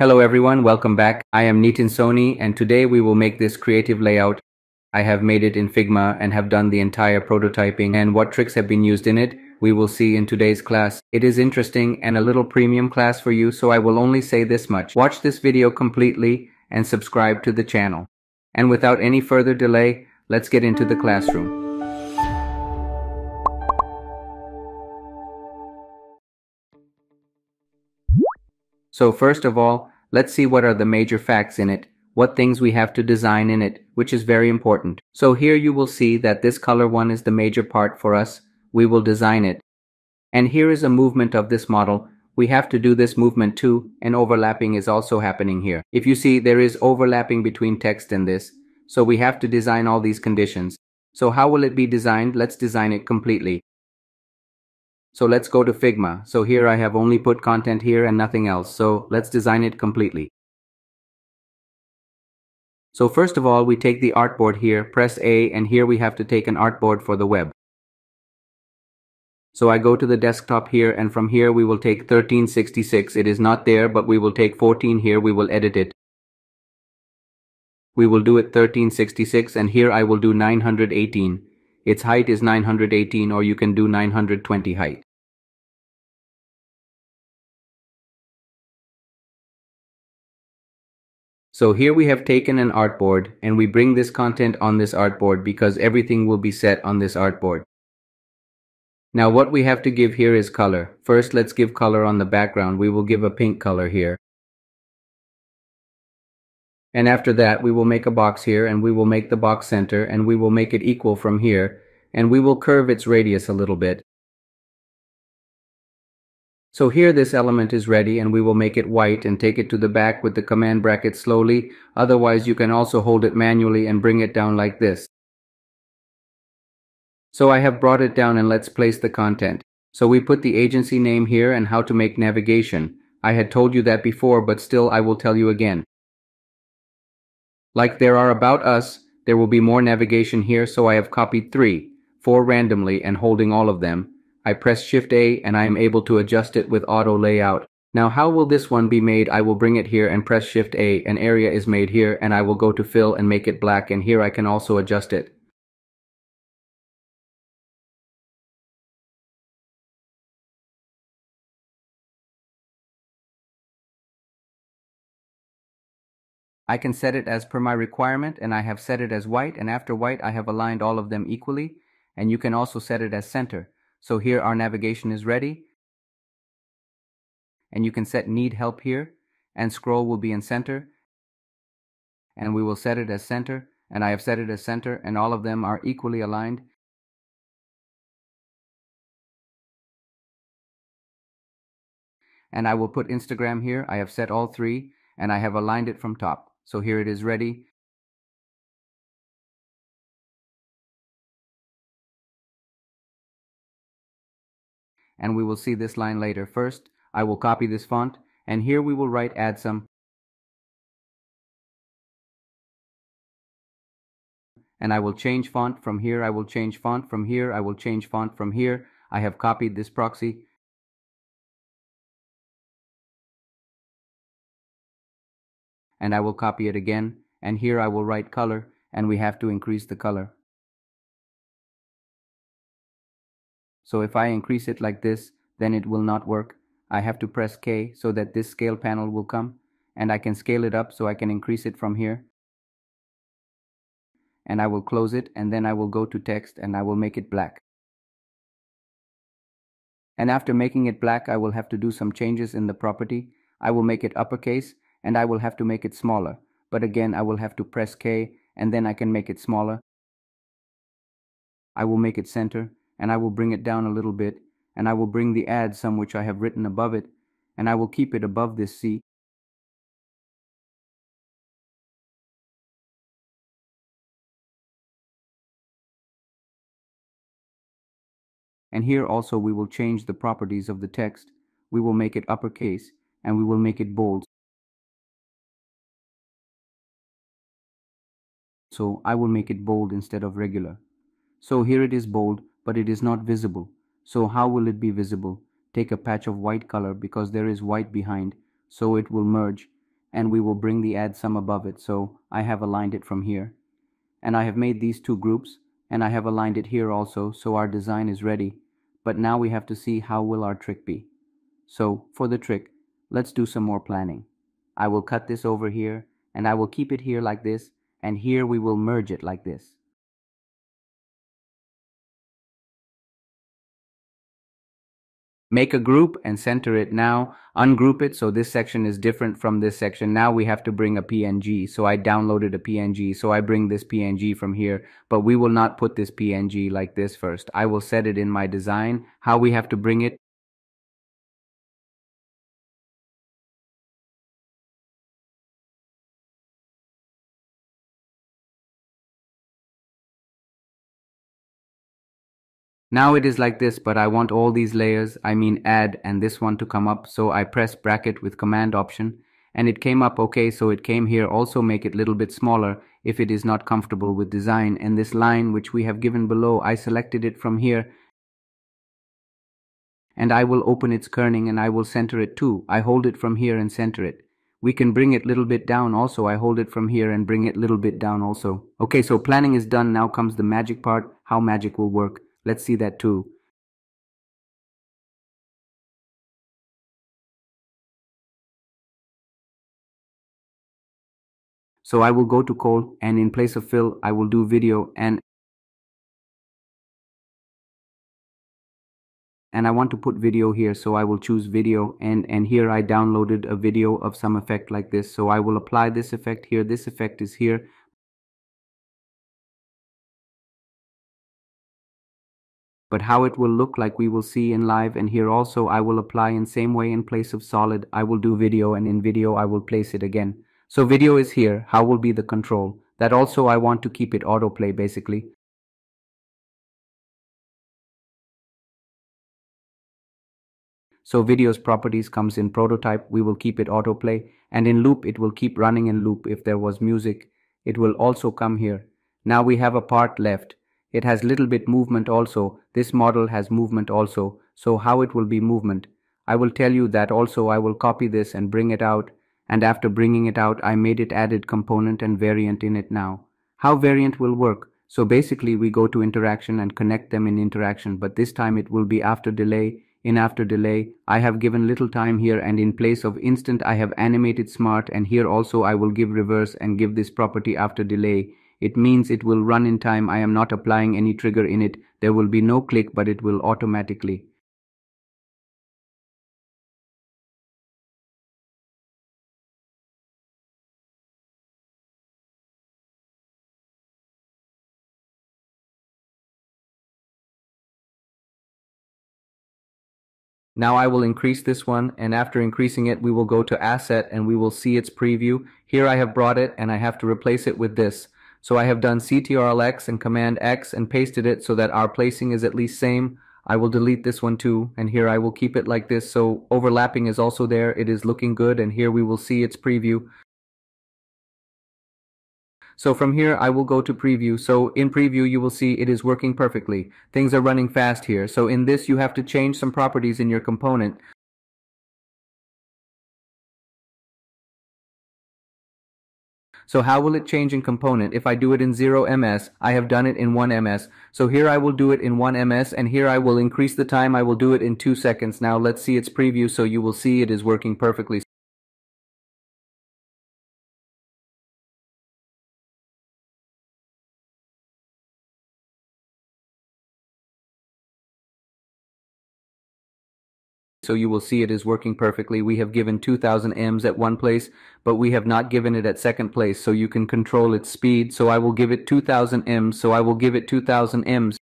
Hello everyone, welcome back. I am Nitin Sony and today we will make this creative layout. I have made it in Figma and have done the entire prototyping, and what tricks have been used in it we will see in today's class. It is interesting and a little premium class for you, so I will only say this much. Watch this video completely and subscribe to the channel. And without any further delay, let's get into the classroom. So first of all, let's see what are the major facts in it, what things we have to design in it, which is very important. So here you will see that this color one is the major part for us. We will design it. And here is a movement of this model. We have to do this movement too, and overlapping is also happening here. If you see, there is overlapping between text and this. So we have to design all these conditions. So how will it be designed? Let's design it completely. So let's go to Figma. So here I have only put content here and nothing else. So let's design it completely. So first of all, we take the artboard here, press A, and here we have to take an artboard for the web. So I go to the desktop here, and from here we will take 1366. It is not there, but we will take 14 here. We will edit it. We will do it 1366, and here I will do 918. Its height is 918, or you can do 920 height. So here we have taken an artboard and we bring this content on this artboard because everything will be set on this artboard. Now what we have to give here is color. First let's give color on the background. We will give a pink color here. And after that we will make a box here, and we will make the box center, and we will make it equal from here, and we will curve its radius a little bit. So here this element is ready, and we will make it white and take it to the back with the command bracket slowly. Otherwise you can also hold it manually and bring it down like this. So I have brought it down, and let's place the content. So we put the agency name here and how to make navigation. I had told you that before, but still I will tell you again. Like there are about us, there will be more navigation here, so I have copied 3, 4 randomly and holding all of them. I press Shift A and I am able to adjust it with auto layout. Now how will this one be made? I will bring it here and press Shift A. An area is made here, and I will go to fill and make it black, and here I can also adjust it. I can set it as per my requirement, and I have set it as white, and after white I have aligned all of them equally, and you can also set it as center. So here our navigation is ready, and you can set need help here, and scroll will be in center, and we will set it as center, and I have set it as center, and all of them are equally aligned. And I will put Instagram here. I have set all 3, and I have aligned it from top. So here it is ready. And we will see this line later. First, I will copy this font, and here we will write add some. And I will change font from here, I will change font from here, I will change font from here. I have copied this proxy. And I will copy it again, and here I will write color, and we have to increase the color. So if I increase it like this, then it will not work. I have to press K so that this scale panel will come, and I can scale it up, so I can increase it from here. And I will close it, and then I will go to text, and I will make it black. And after making it black, I will have to do some changes in the property. I will make it uppercase, and I will have to make it smaller, but again I will have to press K, and then I can make it smaller. I will make it center, and I will bring it down a little bit, and I will bring the add some which I have written above it, and I will keep it above this C. And here also we will change the properties of the text. We will make it uppercase, and we will make it bold. So I will make it bold instead of regular. So here it is bold, but it is not visible. So how will it be visible? Take a patch of white color because there is white behind, so it will merge, and we will bring the add sum above it. So I have aligned it from here, and I have made these two groups, and I have aligned it here also, so our design is ready. But now we have to see how will our trick be. So for the trick, let's do some more planning. I will cut this over here, and I will keep it here like this, and here we will merge it like this. Make a group and center it now. Ungroup it so this section is different from this section. Now we have to bring a PNG. So I downloaded a PNG. So I bring this PNG from here. But we will not put this PNG like this first. I will set it in my design. How we have to bring it. Now it is like this, but I want all these layers, I mean add, and this one to come up, so I press bracket with command option, and it came up okay, so it came here. Also make it little bit smaller if it is not comfortable with design, and this line which we have given below, I selected it from here, and I will open its kerning and I will center it too. I hold it from here and center it. We can bring it little bit down also. I hold it from here and bring it little bit down also. Okay, so planning is done. Now comes the magic part, how magic will work. Let's see that too. So I will go to Col, and in place of fill, I will do video, and I want to put video here, so I will choose video, and here I downloaded a video of some effect like this, so I will apply this effect here. This effect is here. But how it will look like we will see in live, and here also I will apply in same way. In place of solid, I will do video, and in video I will place it again. So video is here. How will be the control? That also I want to keep it autoplay basically. So video's properties comes in prototype. We will keep it autoplay, and in loop it will keep running in loop. If there was music, it will also come here. Now we have a part left. It has little bit movement also. This model has movement also. So how it will be movement? I will tell you that also. I will copy this and bring it out. And after bringing it out, I made it added component and variant in it now. How variant will work? So basically we go to interaction and connect them in interaction. But this time it will be after delay. In after delay, I have given little time here, and in place of instant, I have animated smart. And here also I will give reverse and give this property after delay. It means it will run in time. I am not applying any trigger in it. There will be no click, but it will automatically. Now I will increase this one, and after increasing it, we will go to asset and we will see its preview. Here I have brought it, and I have to replace it with this. So I have done CTRL-X and Command-X and pasted it so that our placing is at least same. I will delete this one too, and here I will keep it like this. So overlapping is also there. It is looking good, and here we will see its preview. So from here I will go to preview. So in preview you will see it is working perfectly. Things are running fast here. So in this you have to change some properties in your component. So how will it change in component? If I do it in 0 ms, I have done it in 1 ms. So here I will do it in 1 ms, and here I will increase the time. I will do it in 2 seconds. Now let's see its preview, so you will see it is working perfectly. So you will see it is working perfectly. We have given 2000 ms at one place, but we have not given it at second place, so you can control its speed. So I will give it 2000 ms. So I will give it 2000 ms.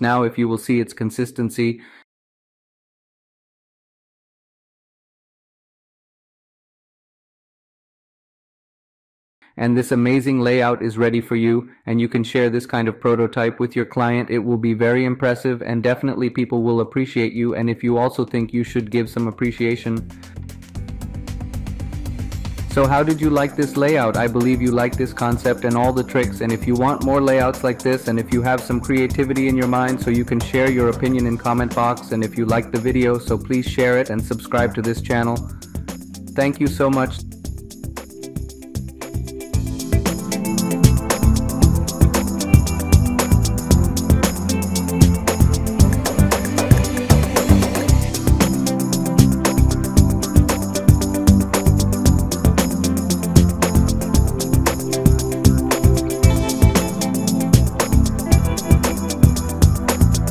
Now if you will see its consistency, and this amazing layout is ready for you, and you can share this kind of prototype with your client. It will be very impressive, and definitely people will appreciate you. And if you also think, you should give some appreciation. So how did you like this layout? I believe you like this concept and all the tricks, and if you want more layouts like this, and if you have some creativity in your mind, so you can share your opinion in comment box, and if you like the video, so please share it and subscribe to this channel. Thank you so much.